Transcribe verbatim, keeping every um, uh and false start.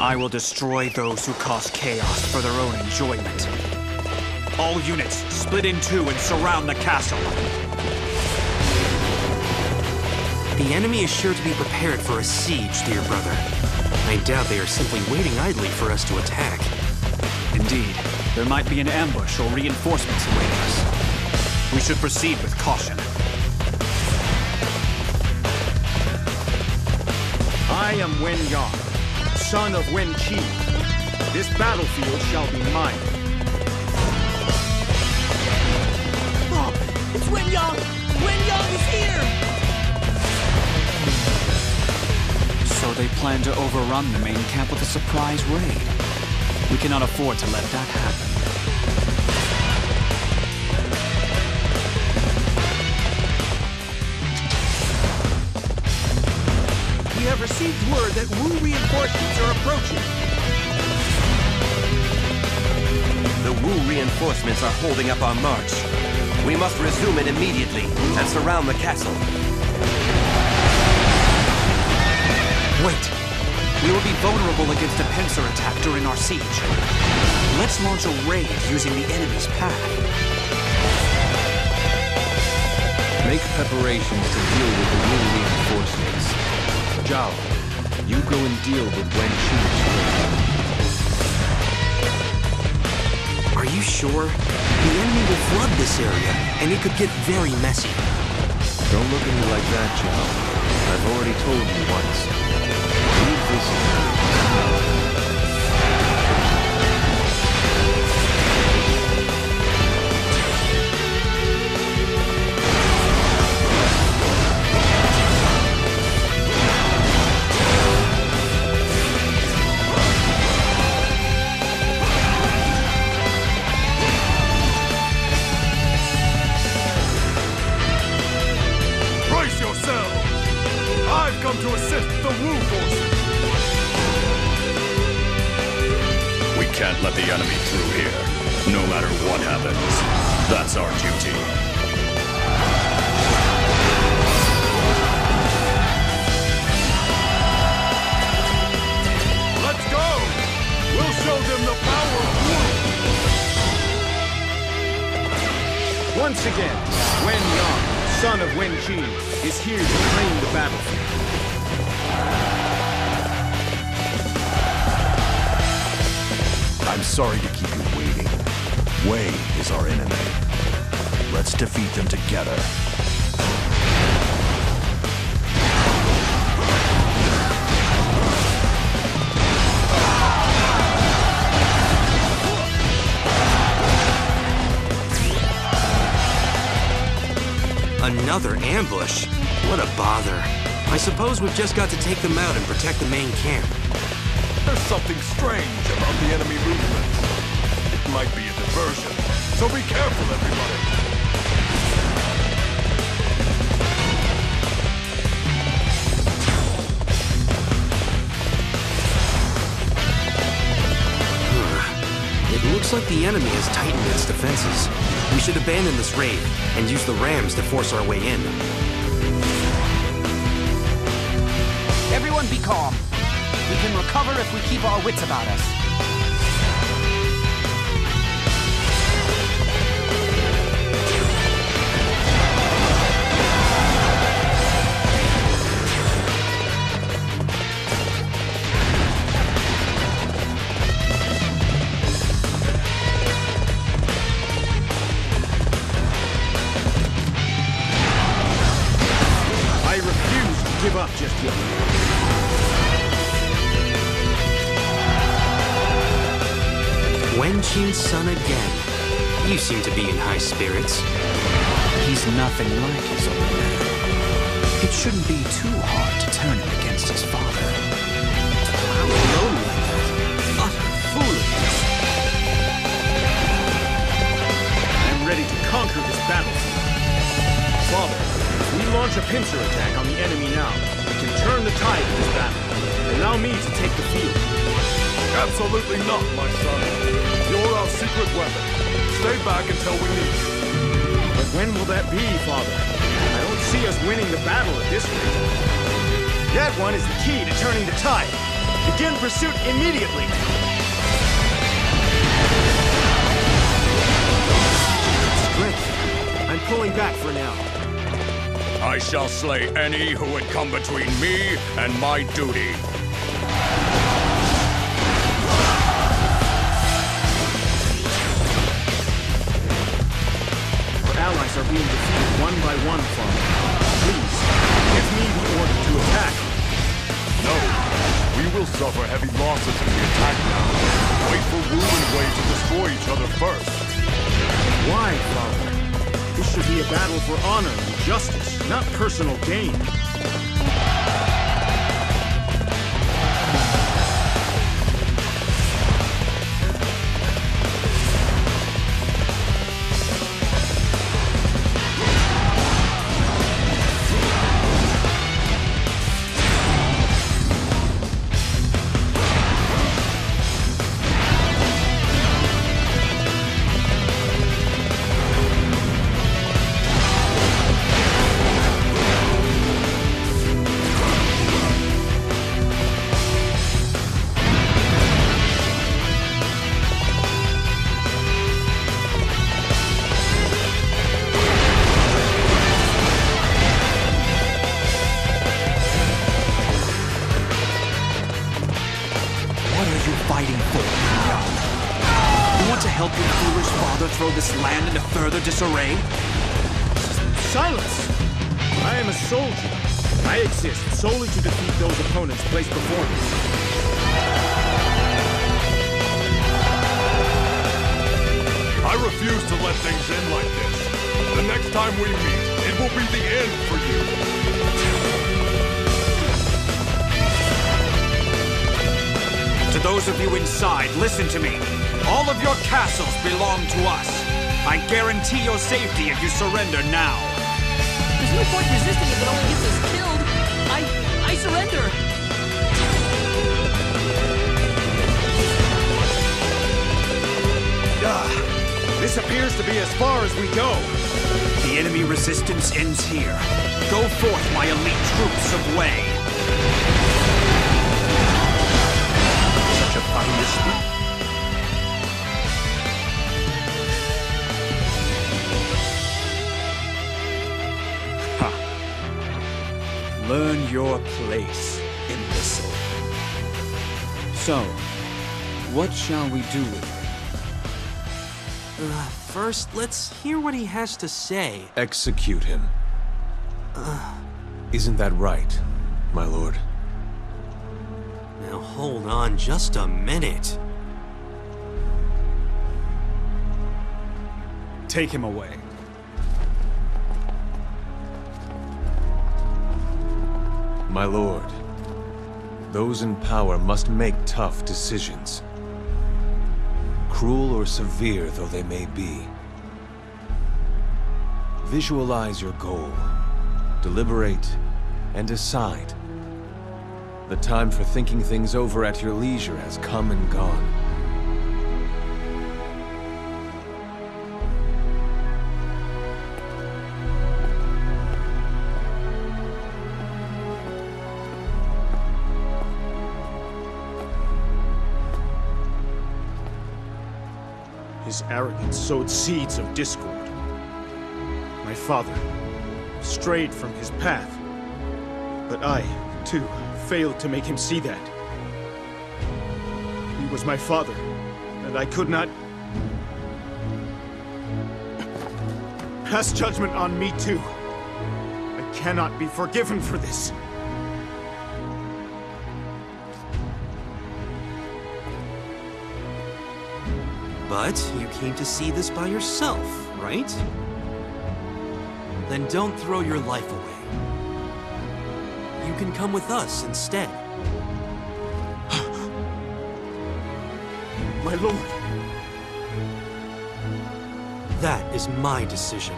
I will destroy those who cause chaos for their own enjoyment. All units, split in two and surround the castle. The enemy is sure to be prepared for a siege, dear brother. I doubt they are simply waiting idly for us to attack. Indeed, there might be an ambush or reinforcements awaiting us. We should proceed with caution. I am Wen Yang, son of Wen Qi. This battlefield shall be mine. Oh, it's Wen Yang! Wen Yang is here! So they plan to overrun the main camp with a surprise raid. We cannot afford to let that happen. We have received word that Wu reinforcements are approaching. The Wu reinforcements are holding up our march. We must resume it immediately and surround the castle. Wait. We will be vulnerable against a pincer attack during our siege. Let's launch a raid using the enemy's path. Make preparations to deal with the Wu reinforcements. Zhao, you go and deal with Wen Qi. Are you sure? The enemy will flood this area, and it could get very messy. Don't look at me like that, Zhao. I've already told you once. Leave this to assist the Wu forces. We can't let the enemy through here, no matter what happens. That's our duty. Let's go! We'll show them the power of Wu! Once again, Wen Yang, son of Wen Qi, is here to claim the battlefield. I'm sorry to keep you waiting. Wei is our enemy. Let's defeat them together. Another ambush? What a bother. I suppose we've just got to take them out and protect the main camp. There's something strange about the enemy movement. It might be a diversion, so be careful, everybody. Hmm. It looks like the enemy has tightened its defenses. We should abandon this raid and use the rams to force our way in. Everyone be calm. We can recover if we keep our wits about us. I refuse to give up just yet. Wen Qin's son again. You seem to be in high spirits. He's nothing like his old man. It shouldn't be too hard to turn him against his father. How lonely. Utter foolishness. I'm ready to conquer this battlefield. Father, if we launch a pincer attack on the enemy now, we can turn the tide of this battle. Allow me to take the field. Absolutely not, my son. You're our secret weapon. Stay back until we need you. But when will that be, Father? I don't see us winning the battle at this rate. That one is the key to turning the tide. Begin pursuit immediately. Great. I'm pulling back for now. I shall slay any who would come between me and my duty. Our allies are being defeated one by one, Father. Please, give me the order to attack. No. We will suffer heavy losses if we attack now. Wait for Wu and Wei to destroy each other first. Why, Father? This should be a battle for honor and justice, not personal gain. Disarray? Silence! I am a soldier. I exist solely to defeat those opponents placed before me. I refuse to let things end like this. The next time we meet, it will be the end for you. To those of you inside, listen to me. All of your castles belong to us. I guarantee your safety if you surrender now. There's no point resisting if it only gets us killed. I... I surrender. Ugh. This appears to be as far as we go. The enemy resistance ends here. Go forth, my elite troops of Wei. Such a punishment. Learn your place, imbecile. So, what shall we do with him? Uh, first, let's hear what he has to say. Execute him. Uh, Isn't that right, my lord? Now hold on just a minute. Take him away. My lord, those in power must make tough decisions. Cruel or severe though they may be. Visualize your goal, deliberate, and decide. The time for thinking things over at your leisure has come and gone. His arrogance sowed seeds of discord. My father strayed from his path, but I, too, failed to make him see that. He was my father, and I could not... pass judgment on me, too. I cannot be forgiven for this. But you came to see this by yourself, right? Then don't throw your life away. You can come with us instead. My lord! That is my decision.